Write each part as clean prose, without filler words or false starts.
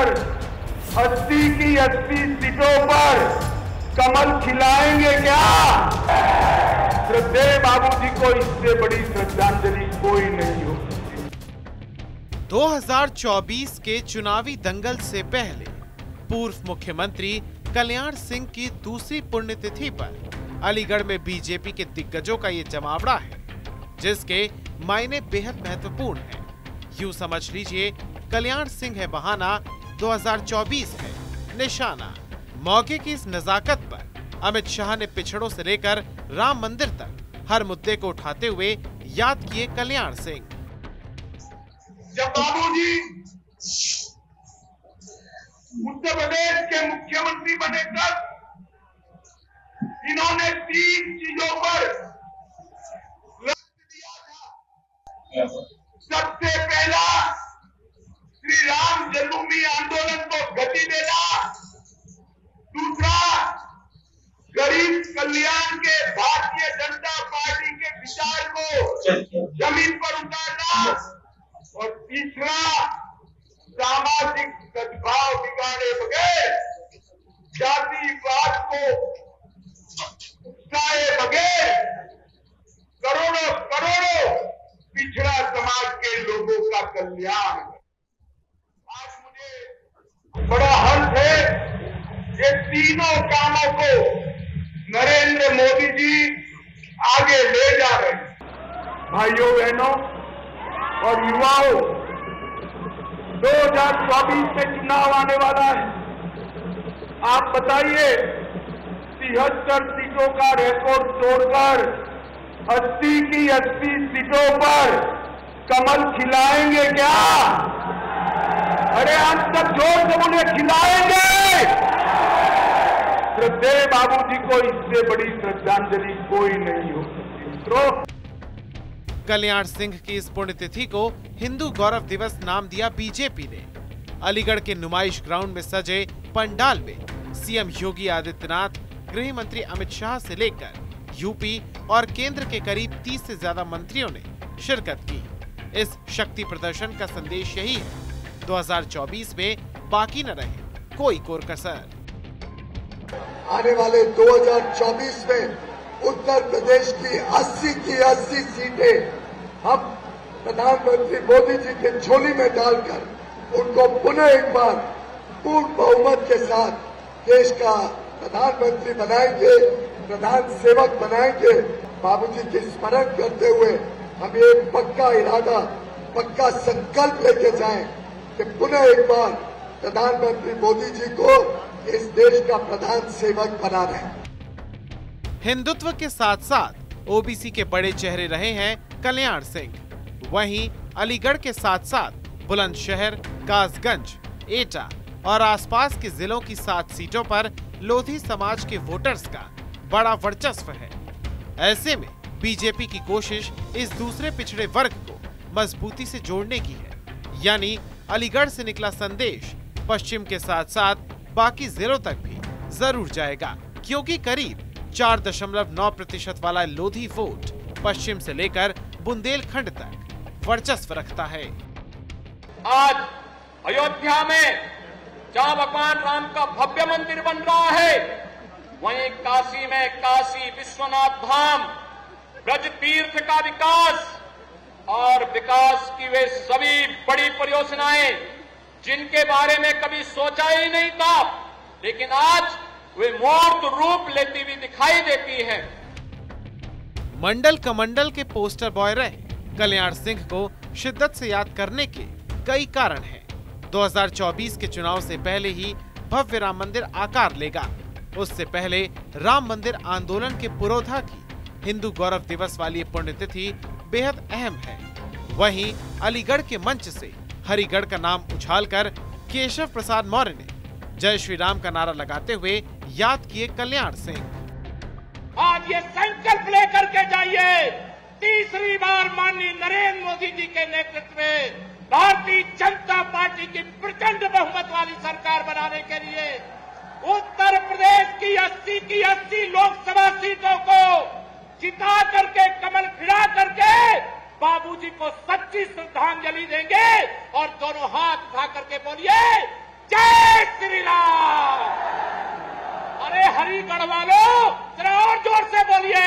पर 80 की 80 सीटों पर कमल खिलाएंगे क्या? श्रद्धेय बाबू जी को इससे बड़ी श्रद्धांजलि कोई नहीं हो। 2024 के चुनावी दंगल से पहले पूर्व मुख्यमंत्री कल्याण सिंह की दूसरी पुण्यतिथि पर अलीगढ़ में बीजेपी के दिग्गजों का ये जमावड़ा है, जिसके मायने बेहद महत्वपूर्ण हैं। यूं समझ लीजिए, कल्याण सिंह है बहाना, 2024 है निशाना। मौके की इस नजाकत पर अमित शाह ने पिछड़ों से लेकर राम मंदिर तक हर मुद्दे को उठाते हुए याद किए कल्याण सिंह। जब बाबूजी उत्तर प्रदेश के मुख्यमंत्री बने तब इन्होंने 3 चीजों पर रक्त दिया था। सबसे पहला श्री राम जन्मभूमि आंदोलन को गति देना, दूसरा गरीब कल्याण के भारतीय जनता पार्टी के विचार को जमीन पर उतारना और तीसरा सामाजिक सद्भाव बिगाड़े बगैर, जातिवाद को उकसाए बगैर करोड़ों पिछड़ा समाज के लोगों का कल्याण। आज मुझे बड़ा हर्ष है, ये तीनों कामों को नरेंद्र मोदी जी आगे ले जा रहे हैं। भाइयों बहनों और युवाओं, 2024 में चुनाव आने वाला है। आप बताइए, 73 सीटों का रिकॉर्ड तोड़कर 80 की 80 सीटों पर कमल खिलाएंगे क्या? अरे हम सब जोर से उन्हें खिलाएंगे। श्रद्धेय बाबू जी को इससे बड़ी श्रद्धांजलि कोई नहीं हो सकती। कल्याण सिंह की इस पुण्यतिथि को हिंदू गौरव दिवस नाम दिया बीजेपी ने। अलीगढ़ के नुमाइश ग्राउंड में सजे पंडाल में सीएम योगी आदित्यनाथ, गृह मंत्री अमित शाह से लेकर यूपी और केंद्र के करीब 30 से ज्यादा मंत्रियों ने शिरकत की। इस शक्ति प्रदर्शन का संदेश यही है, 2024 में बाकी न रहे कोई कोर कसर। आने वाले 2024 में उत्तर प्रदेश की 80 की 80 सीटें हम प्रधानमंत्री मोदी जी के झोली में डालकर उनको पुनः एक बार पूर्ण बहुमत के साथ देश का प्रधानमंत्री बनाएंगे, प्रधान सेवक बनाएंगे। बाबूजी के स्मरण करते हुए हम ये पक्का इरादा, पक्का संकल्प लेके जाएं कि पुनः एक बार प्रधानमंत्री मोदी जी को इस देश का प्रधान सेवक बना रहे। हिंदुत्व के साथ साथ ओबीसी के बड़े चेहरे रहे हैं कल्याण सिंह। वहीं अलीगढ़ के साथ साथ बुलंदशहर, काजगंज, एटा और आसपास के जिलों की 7 सीटों पर लोधी समाज के वोटर्स का बड़ा वर्चस्व है। ऐसे में बीजेपी की कोशिश इस दूसरे पिछड़े वर्ग को मजबूती से जोड़ने की है। यानी अलीगढ़ से निकला संदेश पश्चिम के साथ साथ बाकी जिलों तक भी जरूर जाएगा, क्योंकि करीब 4.9% वाला लोधी वोट पश्चिम से लेकर बुंदेलखंड तक वर्चस्व रखता है। आज अयोध्या में जहाँ भगवान राम का भव्य मंदिर बन रहा है, वहीं काशी में काशी विश्वनाथ धाम, ब्रज तीर्थ का विकास और विकास की वे सभी बड़ी परियोजनाएं जिनके बारे में कभी सोचा ही नहीं था, लेकिन आज वे मूर्त रूप लेती हुई दिखाई देती हैं। मंडल कमंडल के पोस्टर बॉय रहे कल्याण सिंह को शिद्दत से याद करने के कई कारण हैं। 2024 के चुनाव से पहले ही भव्य राम मंदिर आकार लेगा। उससे पहले राम मंदिर आंदोलन के पुरोधा की हिंदू गौरव दिवस वाली पुण्यतिथि बेहद अहम है। वहीं अलीगढ़ के मंच से हरीगढ़ का नाम उछालकर केशव प्रसाद मौर्य ने जय श्री राम का नारा लगाते हुए याद किए कल्याण सिंह। आज ये संकल्प लेकर के जाइए, तीसरी बार माननीय नरेंद्र मोदी जी के नेतृत्व में भारतीय जनता पार्टी की प्रचंड बहुमत वाली सरकार बनाने के लिए उत्तर प्रदेश की 80 की 80 लोकसभा सीटों को जिता करके, कमल खिला करके बाबूजी को सच्ची श्रद्धांजलि देंगे और दोनों हाथ उठा करके बोलिए। हरीगढ़ वालों जरा और जोर से बोलिए,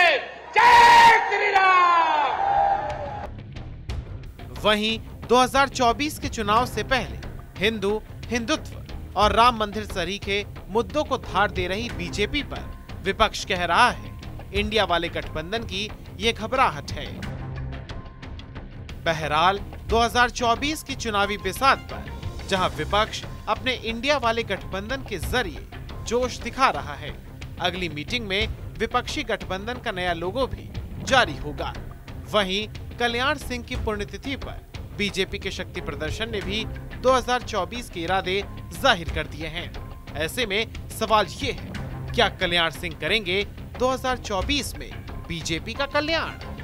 जय श्री राम। वहीं 2024 के चुनाव से पहले हिंदू, हिंदुत्व और राम मंदिर सरीखे मुद्दों को धार दे रही बीजेपी पर विपक्ष कह रहा है इंडिया वाले गठबंधन की ये घबराहट है। बहरहाल 2024 की चुनावी बिसात पर जहां विपक्ष अपने इंडिया वाले गठबंधन के जरिए जोश दिखा रहा है, अगली मीटिंग में विपक्षी गठबंधन का नया लोगो भी जारी होगा। वहीं कल्याण सिंह की पुण्यतिथि पर बीजेपी के शक्ति प्रदर्शन ने भी 2024 के इरादे जाहिर कर दिए हैं। ऐसे में सवाल ये है, क्या कल्याण सिंह करेंगे 2024 में बीजेपी का कल्याण?